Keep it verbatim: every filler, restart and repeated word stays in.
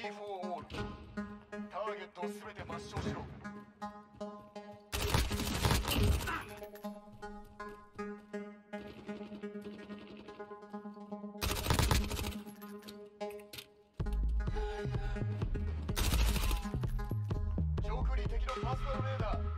ビーフォーオール、ターゲットをすべて抹消しろ。上空に敵のパーソナルレーダー。